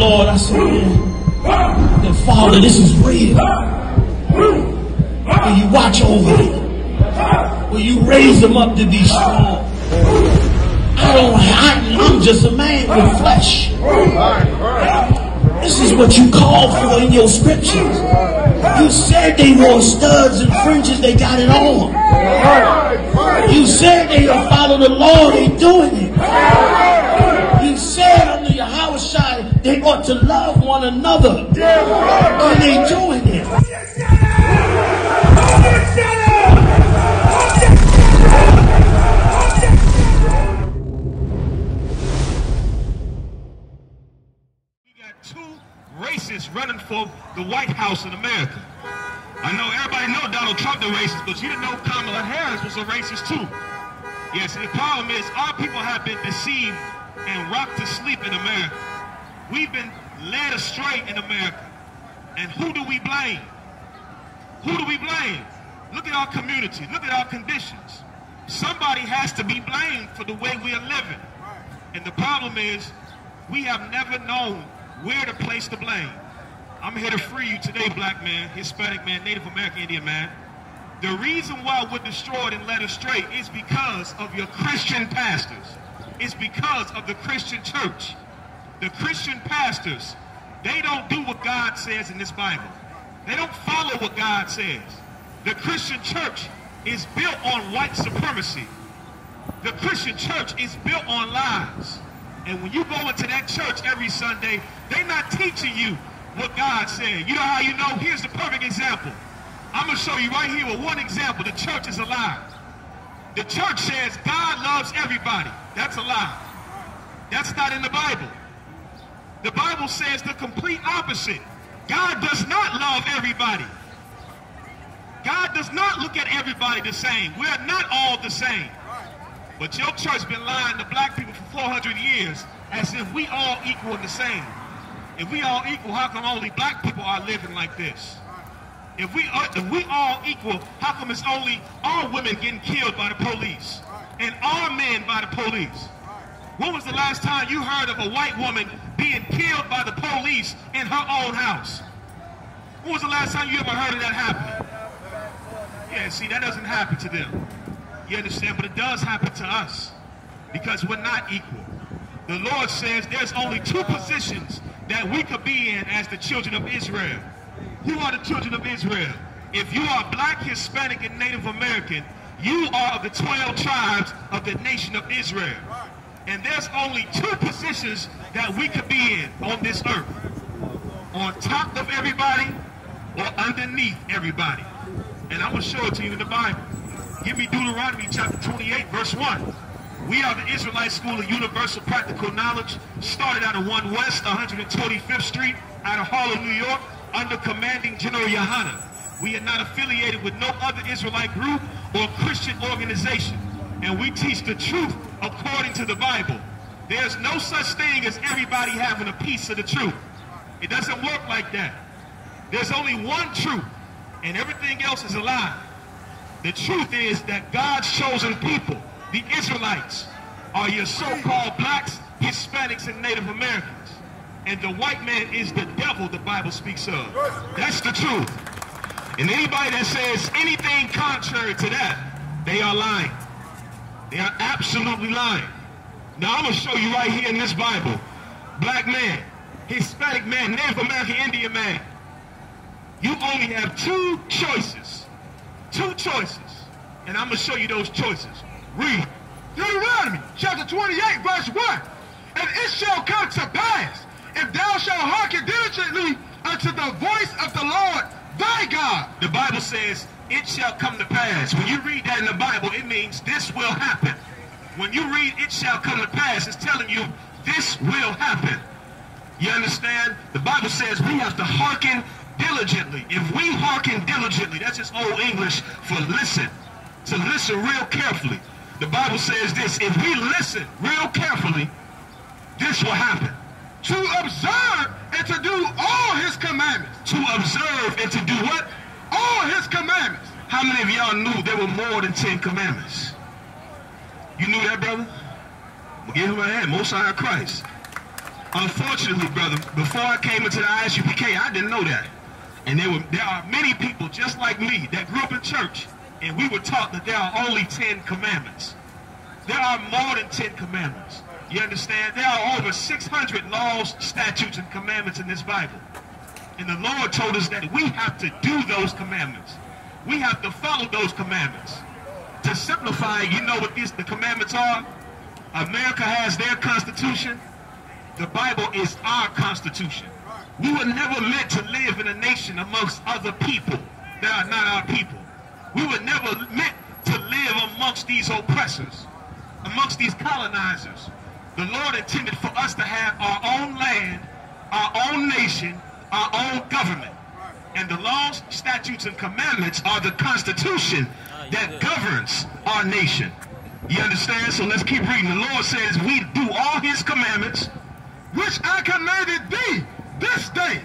Lord, I said, man, that Father, this is real. Will you watch over them? Will you raise them up to be strong? I'm just a man with flesh. This is what you called for in your scriptures. You said they wore studs and fringes, they got it on. You said they don't follow the Lord, they doing it. You said under your house side they ought to love one another, and they doing it. Racist running for the White House in America. I know everybody know Donald Trump the racist, but you didn't know Kamala Harris was a racist too. Yes, and the problem is our people have been deceived and rocked to sleep in America. We've been led astray in America. And who do we blame? Who do we blame? Look at our community. Look at our conditions. Somebody has to be blamed for the way we are living. And the problem is we have never known where to place the blame. I'm here to free you today, black man, Hispanic man, Native American Indian man. The reason why we're destroyed and led astray is because of your Christian pastors. It's because of the Christian church. The Christian pastors, they don't do what God says in this Bible. They don't follow what God says. The Christian church is built on white supremacy. The Christian church is built on lies. And when you go into that church every Sunday, they're not teaching you what God said. You know how you know? Here's the perfect example. I'm going to show you right here with one example. The church is a lie. The church says God loves everybody. That's a lie. That's not in the Bible. The Bible says the complete opposite. God does not love everybody. God does not look at everybody the same. We are not all the same. But your church been lying to black people for 400 years as if we all equal and the same. If we all equal, how come only black people are living like this? If we all equal, how come it's only all women getting killed by the police and all men by the police? When was the last time you heard of a white woman being killed by the police in her own house? When was the last time you ever heard of that happen? Yeah, see, that doesn't happen to them. You understand? But it does happen to us because we're not equal. The Lord says there's only two positions that we could be in as the children of Israel. Who are the children of Israel? If you are black, Hispanic, and Native American, you are of the 12 tribes of the nation of Israel. And there's only two positions that we could be in on this earth. On top of everybody or underneath everybody. And I'm going to show it to you in the Bible. Give me Deuteronomy chapter 28, verse 1. We are the Israelite School of Universal Practical Knowledge, started out of 1 West, 125th Street, out of Harlem, New York, under commanding General Yohanna. We are not affiliated with no other Israelite group or Christian organization, and we teach the truth according to the Bible. There's no such thing as everybody having a piece of the truth. It doesn't work like that. There's only one truth, and everything else is a lie. The truth is that God's chosen people, the Israelites, are your so-called blacks, Hispanics, and Native Americans. And the white man is the devil the Bible speaks of. That's the truth. And anybody that says anything contrary to that, they are lying. They are absolutely lying. Now I'm going to show you right here in this Bible. Black man, Hispanic man, Native American, Indian man. You only have two choices. Two choices, and I'm going to show you those choices. Read. Deuteronomy chapter 28, verse 1. And it shall come to pass, if thou shalt hearken diligently unto the voice of the Lord thy God. The Bible says, it shall come to pass. When you read that in the Bible, it means this will happen. When you read, it shall come to pass, it's telling you, this will happen. You understand? The Bible says we have to hearken diligently. If we hearken diligently, that's just old English for listen. To listen real carefully. The Bible says this, if we listen real carefully, this will happen. To observe and to do all his commandments. To observe and to do what? All his commandments. How many of y'all knew there were more than 10 commandments? You knew that, brother? Give him a hand. Most High Christ. Unfortunately, brother, before I came into the ISUPK, I didn't know that. And there are many people just like me that grew up in church, and we were taught that there are only 10 commandments. There are more than 10 commandments. You understand? There are over 600 laws, statutes, and commandments in this Bible. And the Lord told us that we have to do those commandments. We have to follow those commandments. To simplify, you know what the commandments are? America has their Constitution. The Bible is our Constitution. We were never meant to live in a nation amongst other people that are not our people. We were never meant to live amongst these oppressors, amongst these colonizers. The Lord intended for us to have our own land, our own nation, our own government. And the laws, statutes, and commandments are the Constitution that governs our nation. You understand? So let's keep reading. The Lord says, we do all his commandments, which I commanded thee this day.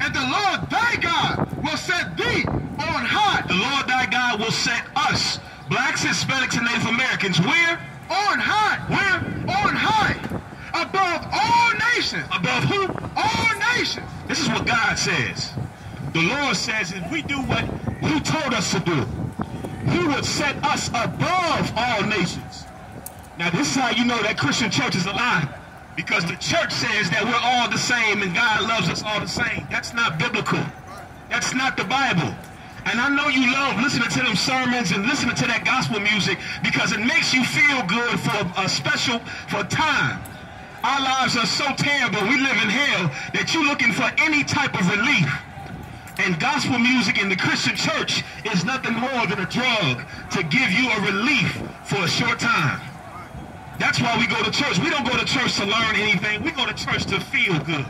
And the Lord thy God will set thee on high. The Lord thy God will set us, blacks, Hispanics, and Native Americans, where? On high. Where? On high. Above all nations. Above who? All nations. This is what God says. The Lord says if we do what he told us to do, he would set us above all nations. Now this is how you know that Christian church is alive. Because the church says that we're all the same and God loves us all the same. That's not biblical. That's not the Bible. And I know you love listening to them sermons and listening to that gospel music because it makes you feel good for a special time. Our lives are so terrible, we live in hell, that you're looking for any type of relief. And gospel music in the Christian church is nothing more than a drug to give you a relief for a short time. That's why we go to church. We don't go to church to learn anything. We go to church to feel good.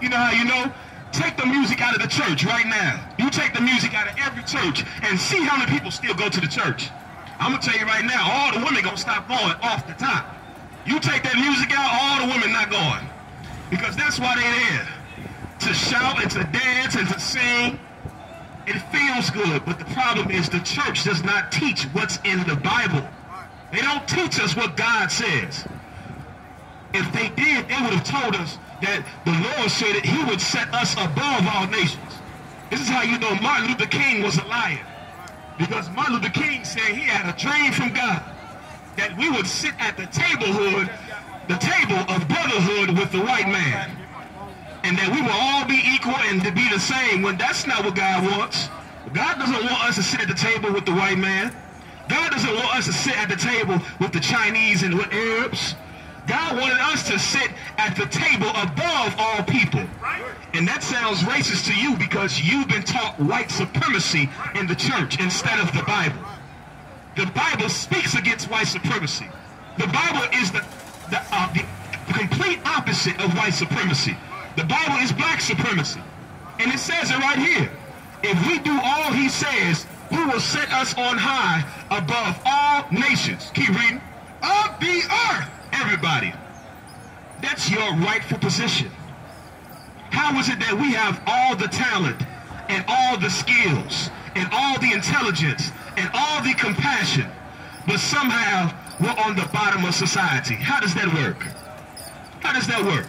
You know how you know? Take the music out of the church right now. You take the music out of every church and see how many people still go to the church. I'm going to tell you right now, all the women going to stop going off the top. You take that music out, all the women not going. Because that's why they're there. To shout and to dance and to sing. It feels good. But the problem is the church does not teach what's in the Bible. They don't teach us what God says. If they did, they would have told us that the Lord said that he would set us above all nations. This is how you know Martin Luther King was a liar. Because Martin Luther King said he had a dream from God that we would sit at the table of brotherhood with the white man. And that we will all be equal and to be the same, when that's not what God wants. God doesn't want us to sit at the table with the white man. God doesn't want us to sit at the table with the Chinese and with Arabs. God wanted us to sit at the table above all people. And that sounds racist to you because you've been taught white supremacy in the church instead of the Bible. The Bible speaks against white supremacy. The Bible is the complete opposite of white supremacy. The Bible is black supremacy. And it says it right here. If we do all he says, who will set us on high above all nations. Keep reading. Of the earth. Everybody. That's your rightful position. How is it that we have all the talent and all the skills and all the intelligence and all the compassion, but somehow we're on the bottom of society? How does that work? How does that work?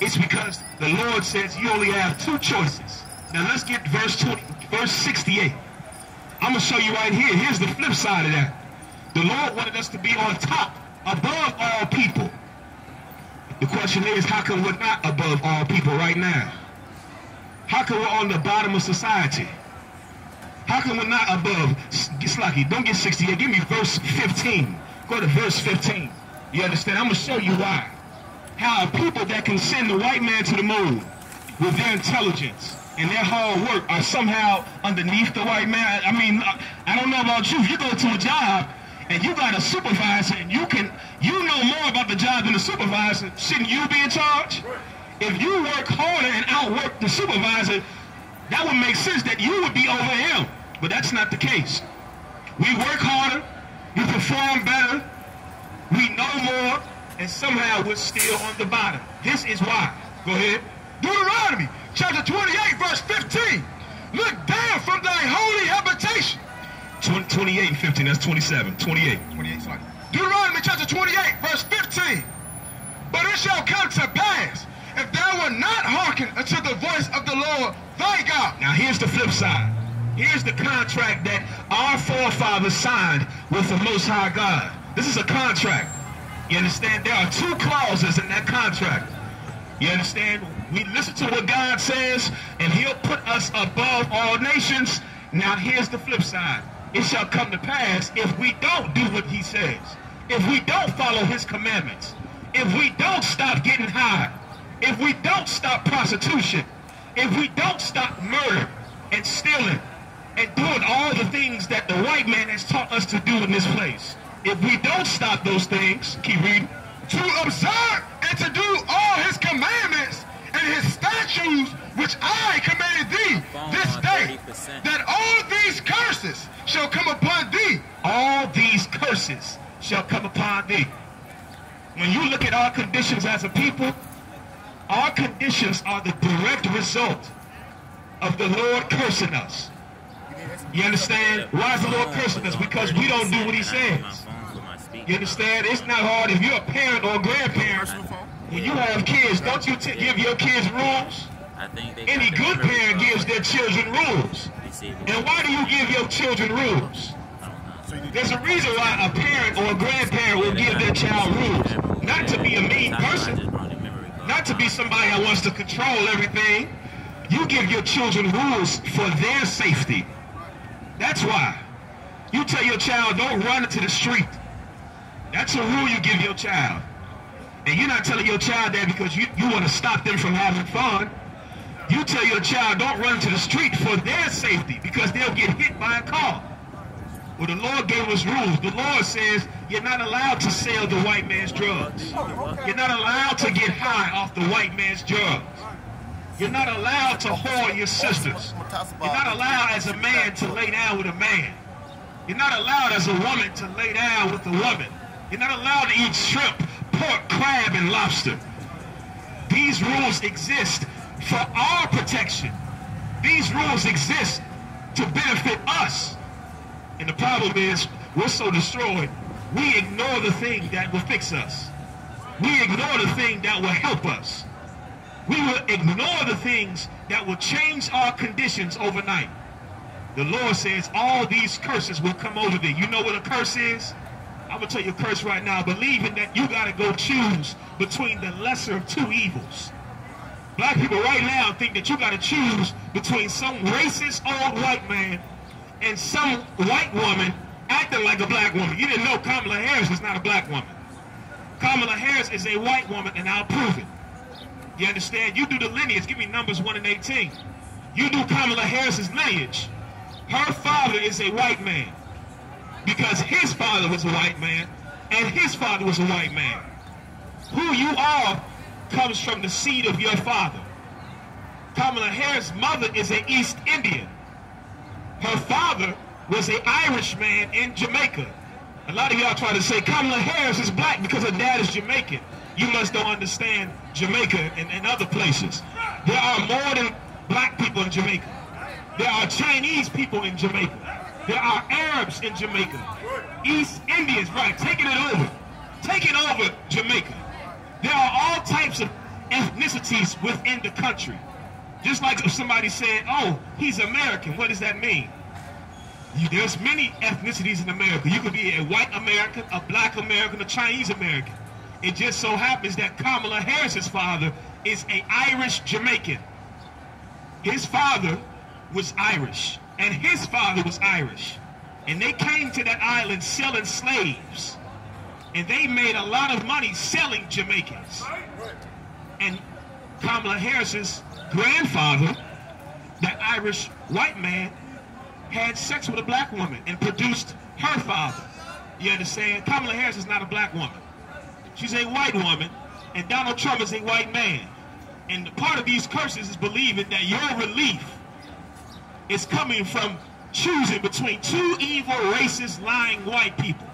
It's because the Lord says you only have two choices. Now let's get verse 68. I'm going to show you right here. Here's the flip side of that. The Lord wanted us to be on top, above all people. The question is, how come we're not above all people right now? How come we're on the bottom of society? How come we're not above? Get lucky. Don't get 68. Give me verse 15. Go to verse 15. You understand? I'm going to show you why. How a people that can send the white man to the moon with their intelligence and their hard work are somehow underneath the white man. I mean, I don't know about you. If you go to a job and you got a supervisor and you know more about the job than the supervisor, shouldn't you be in charge? If you work harder and outwork the supervisor, that would make sense that you would be over him. But that's not the case. We work harder, we perform better, we know more, and somehow we're still on the bottom. This is why. Go ahead. Deuteronomy chapter 28, verse 15. Look down from thy holy habitation. 28 and 15, that's 27. 28. Deuteronomy chapter 28, verse 15. But it shall come to pass if thou wilt not hearken unto the voice of the Lord thy God. Now here's the flip side. Here's the contract that our forefathers signed with the Most High God. This is a contract. You understand? There are two clauses in that contract. You understand? We listen to what God says, and he'll put us above all nations. Now here's the flip side. It shall come to pass if we don't do what he says, if we don't follow his commandments, if we don't stop getting high, if we don't stop prostitution, if we don't stop murder and stealing and doing all the things that the white man has taught us to do in this place. If we don't stop those things, keep reading, to observe and to do all his commandments and his statutes which I commanded thee this day, that all these curses shall come upon thee. All these curses shall come upon thee. When you look at our conditions as a people, our conditions are the direct result of the Lord cursing us. You understand? Why is the Lord cursing us? Because we don't do what he says. You understand? It's not hard if you're a parent or a grandparent. When you have kids, don't you give your kids rules? Any good parent gives their children rules. And why do you give your children rules? There's a reason why a parent or a grandparent will give their child rules. Not to be a mean person. Not to be somebody that wants to control everything. You give your children rules for their safety. That's why. You tell your child, don't run into the street. That's a rule you give your child. And you're not telling your child that because you want to stop them from having fun. You tell your child, don't run into the street for their safety because they'll get hit by a car. Well, the Lord gave us rules. The Lord says you're not allowed to sell the white man's drugs. You're not allowed to get high off the white man's drugs. You're not allowed to whore your sisters. You're not allowed as a man to lay down with a man. You're not allowed as a woman to lay down with a woman. You're not allowed to eat shrimp, pork, crab, and lobster. These rules exist for our protection. These rules exist to benefit us. And the problem is, we're so destroyed, we ignore the thing that will fix us. We ignore the thing that will help us. We will ignore the things that will change our conditions overnight. The Lord says all these curses will come over thee. You know what a curse is? I'm going to tell you a curse right now, believing that you got to go choose between the lesser of two evils. Black people right now think that you got to choose between some racist old white man and some white woman acting like a black woman. You didn't know Kamala Harris is not a black woman. Kamala Harris is a white woman, and I'll prove it. You understand? You do the lineage. Give me Numbers 1 and 18. You do Kamala Harris's lineage. Her father is a white man because his father was a white man and his father was a white man. Who you are comes from the seed of your father. Kamala Harris' mother is an East Indian. Her father was an Irish man in Jamaica. A lot of y'all try to say Kamala Harris is black because her dad is Jamaican. You must don't understand Jamaica and other places. There are more than black people in Jamaica. There are Chinese people in Jamaica. There are Arabs in Jamaica. East Indians, right, taking it over. Taking over Jamaica. There are all types of ethnicities within the country. Just like if somebody said, oh, he's American, what does that mean? There's many ethnicities in America. You could be a white American, a black American, a Chinese American. It just so happens that Kamala Harris's father is an Irish Jamaican. His father was Irish, and his father was Irish. And they came to that island selling slaves. And they made a lot of money selling Jamaicans. And Kamala Harris's grandfather, that Irish white man, had sex with a black woman and produced her father. You understand? Kamala Harris is not a black woman. She's a white woman, and Donald Trump is a white man. And part of these curses is believing that your relief is coming from choosing between two evil, racist, lying white people.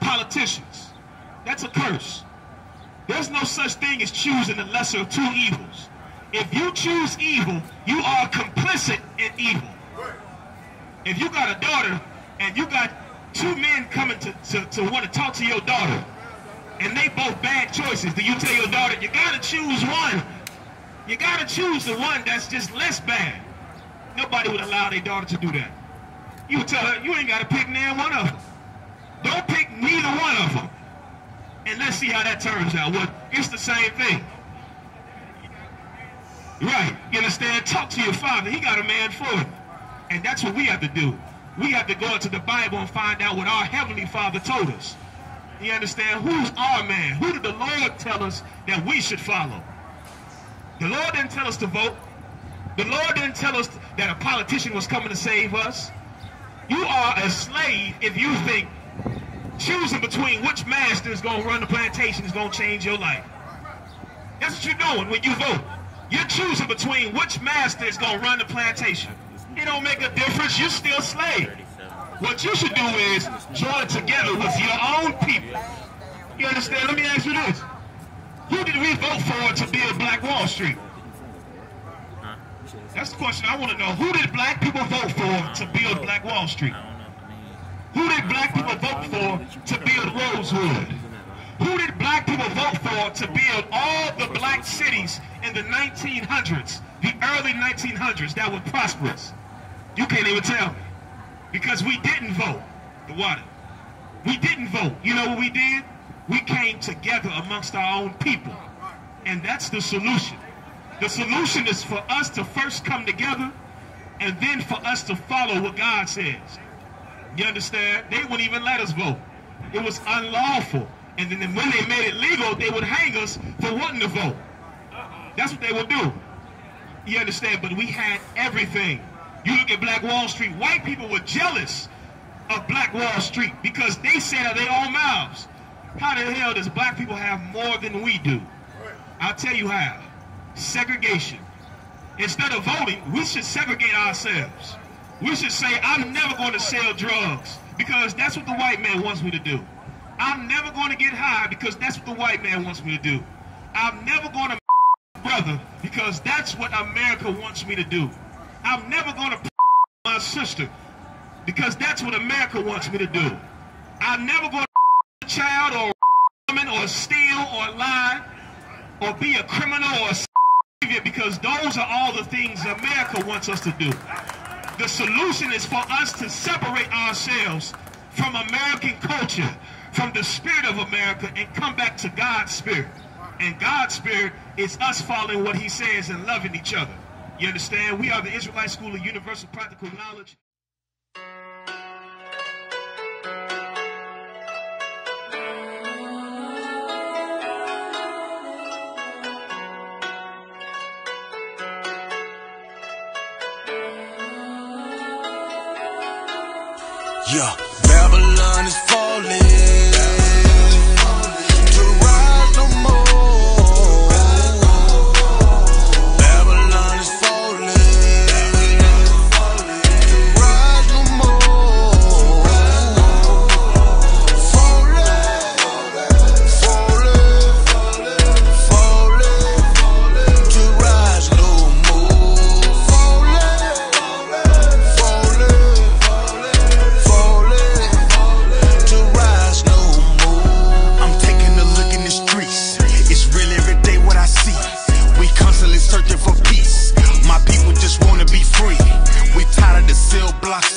Politicians. That's a curse. There's no such thing as choosing the lesser of two evils. If you choose evil, you are complicit in evil. If you got a daughter and you got two men coming to want to talk to your daughter, and they both bad choices, do you tell your daughter, you gotta choose one? You gotta choose the one that's just less bad. Nobody would allow their daughter to do that. You would tell her, you ain't gotta pick neither one of them. Don't pick neither one of them. And let's see how that turns out. Well, it's the same thing. Right, you understand? Talk to your father, he got a man for it. And that's what we have to do. We have to go into the Bible and find out what our Heavenly Father told us. You understand? Who's our man? Who did the Lord tell us that we should follow? The Lord didn't tell us to vote. The Lord didn't tell us that a politician was coming to save us. You are a slave if you think choosing between which master is going to run the plantation is going to change your life. That's what you're doing when you vote. You're choosing between which master is going to run the plantation. It don't make a difference. You're still slave. What you should do is join together with your own people. You understand? Let me ask you this. Who did we vote for to build Black Wall Street? That's the question I want to know. Who did black people vote for to build Black Wall Street? Who did black people vote for to build Rosewood? Who did black people vote for to build all the black cities in the 1900s, the early 1900s that were prosperous? You can't even tell me. Because we didn't vote. The water. We didn't vote. You know what we did? We came together amongst our own people. And that's the solution. The solution is for us to first come together and then for us to follow what God says. You understand? They wouldn't even let us vote. It was unlawful. And then when they made it legal, they would hang us for wanting to vote. That's what they would do. You understand? But we had everything. You look at Black Wall Street, white people were jealous of Black Wall Street because they said out of their own mouths, how the hell does black people have more than we do? I'll tell you how. Segregation. Instead of voting, we should segregate ourselves. We should say, I'm never going to sell drugs because that's what the white man wants me to do. I'm never going to get high because that's what the white man wants me to do. I'm never going to brother because that's what America wants me to do. I'm never going to my sister because that's what America wants me to do. I'm never going to a child or a woman or steal or lie or be a criminal or a savior because those are all the things America wants us to do. The solution is for us to separate ourselves from American culture, from the spirit of America, and come back to God's spirit. And God's spirit is us following what he says and loving each other. You understand? We are the Israelite School of Universal Practical Knowledge. Yeah, Babylon is falling.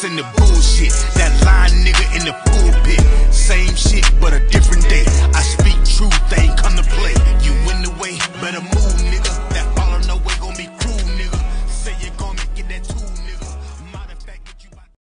In the bullshit, that lying nigga in the pulpit, saying